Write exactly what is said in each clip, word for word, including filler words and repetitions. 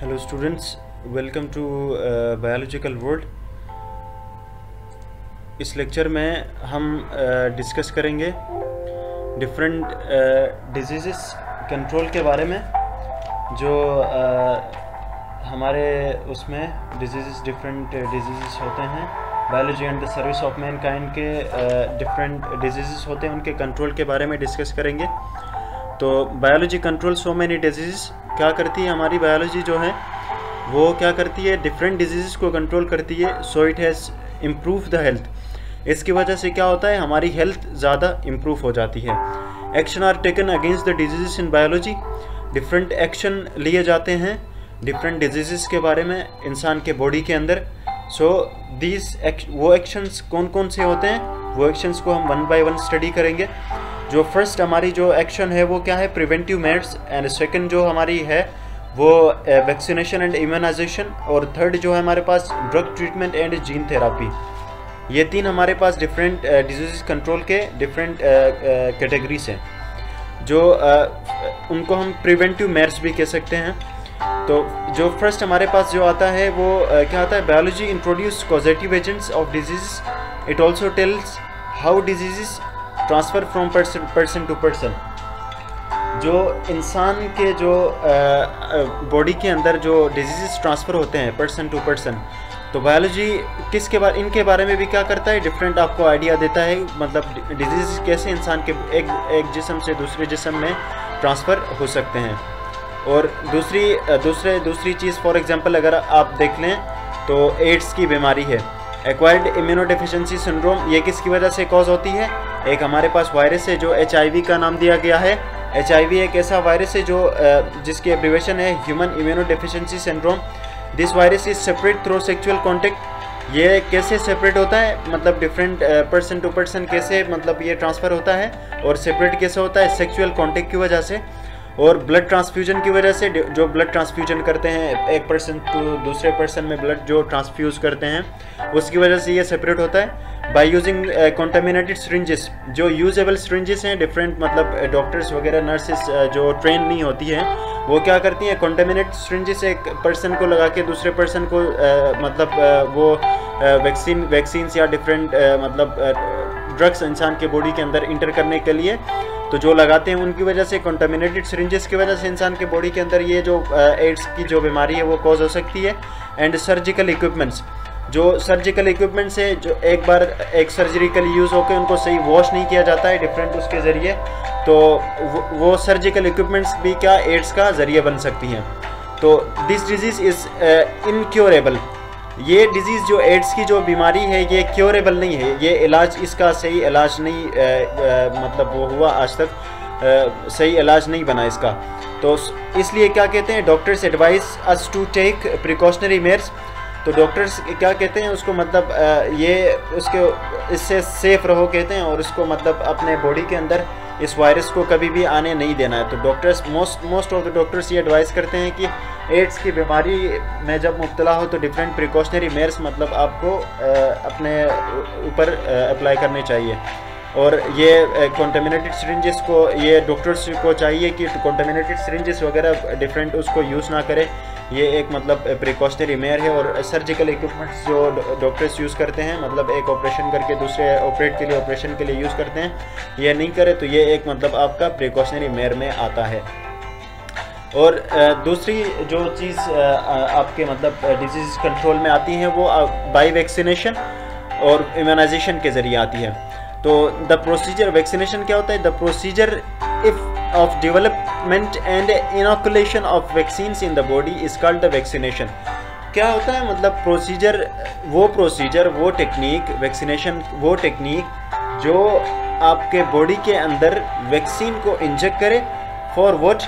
Hello students, welcome to uh, Biological World। इस lecture में हम डिस्कस uh, करेंगे डिफरेंट डिजीज़ेस कंट्रोल के बारे में, जो uh, हमारे उसमें डिजीज़ डिफरेंट डिजीज़ होते हैं। Biology and the service of mankind के डिफरेंट डिजीज़ होते हैं, उनके कंट्रोल के बारे में डिस्कस करेंगे। तो biology control so many disease क्या करती है, हमारी बायोलॉजी जो है वो क्या करती है, डिफरेंट डिजीज़ को कंट्रोल करती है। So it has improve the health. इसकी वजह से क्या होता है, हमारी हेल्थ ज़्यादा इम्प्रूव हो जाती है। Action are taken against the disease in biology. Different action लिए जाते हैं डिफरेंट डिजीज़ के बारे में इंसान के बॉडी के अंदर। सो दीज वो एक्शंस कौन कौन से होते हैं, वो एक्शंस को हम वन बाय वन स्टडी करेंगे। जो फर्स्ट हमारी जो एक्शन है वो क्या है, प्रिवेंटिव मेड्स। एंड सेकंड जो हमारी है वो वैक्सीनेशन एंड इम्यूनाइजेशन। और थर्ड जो है हमारे पास drug treatment and gene therapy. ये तीन हमारे पास डिफरेंट डिजीज़ कंट्रोल के डिफरेंट कैटेगरीज हैं, जो uh, उनको हम प्रिवेंटिव मेड्स भी कह सकते हैं। तो जो फर्स्ट हमारे पास जो आता है वो uh, क्या आता है, biology introduce causative agents of disease. It also tells how disease transfer from person person to person. जो इंसान के जो बॉडी के अंदर जो डिजीज़ ट्रांसफ़र होते हैं पर्सन टू पर्सन, तो बायोलॉजी किसके बारे इनके बारे में भी क्या करता है, डिफरेंट आपको आइडिया देता है। मतलब डिजीज़ कैसे इंसान के एक एक जिस्म से दूसरे जिस्म में ट्रांसफ़र हो सकते हैं। और दूसरी दूसरे दूसरी चीज़, फॉर एग्ज़ाम्पल अगर आप देख लें तो एड्स की बीमारी है, एक्वायर्ड इम्यूनोडेफिशिएंसी सिंड्रोम। ये किसकी वजह से कॉज होती है, एक हमारे पास वायरस है जो एच आई वी का नाम दिया गया है। एच आई वी एक ऐसा वायरस है जो जिसकी एब्रिवेशन है human immunodeficiency syndrome. This virus is separate through sexual contact. ये कैसे सेपरेट होता है, मतलब डिफरेंट पर्सन टू पर्सन कैसे मतलब ये ट्रांसफ़र होता है, और सेपरेट कैसे होता है, सेक्सुअल कॉन्टेक्ट की वजह से और ब्लड ट्रांसफ्यूजन की वजह से। जो ब्लड ट्रांसफ्यूजन करते हैं एक पर्सन टू दूसरे पर्सन में ब्लड जो ट्रांसफ्यूज़ करते हैं उसकी वजह से ये सेपरेट होता है। बाय यूजिंग कंटामिनेटेड सिरिंजेस, जो यूजेबल सिरिंजेस हैं डिफरेंट, मतलब डॉक्टर्स वगैरह नर्सेस जो ट्रेन नहीं होती हैं वो क्या करती हैं, कंटामिनेटेड सिरिंजेस एक पर्सन को लगा के दूसरे पर्सन को uh, मतलब uh, वो वैक्सीन uh, वैक्सीन्स या डिफरेंट uh, मतलब ड्रग्स uh, इंसान के बॉडी के अंदर इंटर करने के लिए तो जो लगाते हैं, उनकी वजह से कंटामिनेटेड सिरिंजेस की वजह से इंसान के बॉडी के अंदर ये जो एड्स की जो बीमारी है वो कॉज हो सकती है। एंड सर्जिकल इक्विपमेंट्स, जो सर्जिकल इक्विपमेंट्स है जो एक बार एक सर्जिकल यूज़ होकर उनको सही वॉश नहीं किया जाता है डिफरेंट उसके ज़रिए, तो वो सर्जिकल इक्विपमेंट्स भी क्या एड्स का ज़रिए बन सकती हैं। तो दिस डिजीज़ इज़ इनक्योरेबल। ये डिजीज़ जो एड्स की जो बीमारी है ये क्योरेबल नहीं है, ये इलाज इसका सही इलाज नहीं आ, आ, मतलब वो हुआ आज तक आ, सही इलाज नहीं बना इसका। तो इसलिए क्या कहते हैं, doctors advise us to take precautionary measures. तो डॉक्टर्स क्या कहते हैं उसको, मतलब आ, ये उसके इससे सेफ रहो कहते हैं, और उसको मतलब अपने बॉडी के अंदर इस वायरस को कभी भी आने नहीं देना है। तो doctors most most of the doctors ये एडवाइस करते हैं कि एड्स की बीमारी में जब मुब्तला हो तो डिफरेंट प्रिकॉशनरी मेयर्स मतलब आपको आ, अपने ऊपर अप्लाई करने चाहिए। और ये कंटामिनेटेड सिरिंजेस को ये डॉक्टर्स को चाहिए कि कंटामिनेटेड सिरिंजेस वगैरह डिफरेंट उसको यूज़ ना करें, ये एक मतलब प्रिकॉशनरी मेयर है। और सर्जिकल इक्विपमेंट्स जो डॉक्टर्स यूज़ करते हैं, मतलब एक ऑपरेशन करके दूसरे ऑपरेट के लिए ऑपरेशन के लिए यूज़ करते हैं, ये नहीं करें, तो ये एक मतलब आपका प्रिकॉशनरी मेयर में आता है। और दूसरी जो चीज़ आपके मतलब डिजीज़ कंट्रोल में आती है वो बाय वैक्सीनेशन और इम्यूनाइजेशन के ज़रिए आती है। तो द प्रोसीजर, वैक्सीनेशन क्या होता है, the procedure if of development and inoculation of vaccines in the body is called the vaccination. क्या होता है, मतलब प्रोसीजर वो प्रोसीजर वो टेक्निक, वैक्सीनेशन वो टेक्निक जो आपके बॉडी के अंदर वैक्सीन को इंजेक्ट करे। फॉर व्हाट,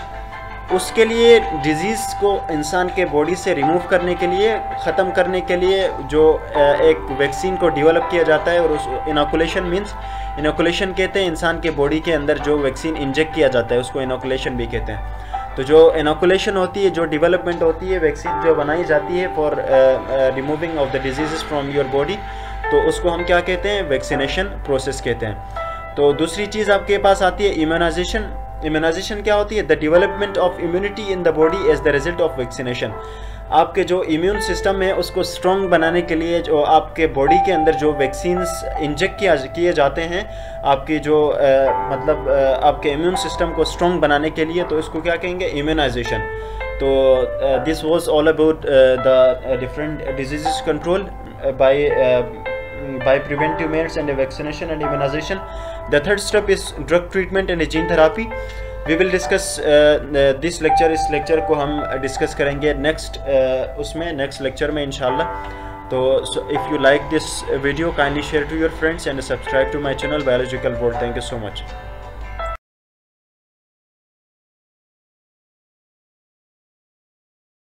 उसके लिए डिजीज़ को इंसान के बॉडी से रिमूव करने के लिए, ख़त्म करने के लिए जो एक वैक्सीन को डेवलप किया जाता है। और उस इनोकुलेशन मींस इनोकुलेशन कहते हैं, इंसान के बॉडी के अंदर जो वैक्सीन इंजेक्ट किया जाता है उसको इनोकुलेशन भी कहते हैं। तो जो इनोकुलेशन होती है, जो डेवलपमेंट होती है, वैक्सीन जो बनाई जाती है for removing of the disease from your body, तो उसको हम क्या कहते हैं, वैक्सीनेशन प्रोसेस कहते हैं। तो दूसरी चीज़ आपके पास आती है इम्यूनाइजेशन। इम्यूनाइजेशन क्या होती है? The development of immunity in the body as the result of vaccination. आपके जो इम्यून सिस्टम है उसको स्ट्रॉन्ग बनाने के लिए जो आपके बॉडी के अंदर जो वैक्सीन्स इंजेक्ट किए जाते हैं आपकी जो आ, मतलब आ, आपके इम्यून सिस्टम को स्ट्रॉन्ग बनाने के लिए, तो इसको क्या कहेंगे? इम्यूनाइजेशन। तो this was all about the different disease control by by preventive means and vaccination and immunization. The third step is drug treatment and gene therapy. We will discuss uh, uh, this lecture. इस lecture को हम discuss करेंगे next uh, उसमें next lecture में इंशाल्लाह. तो so if you like this video, kindly share to your friends and subscribe to my channel Biological World. Thank you so much.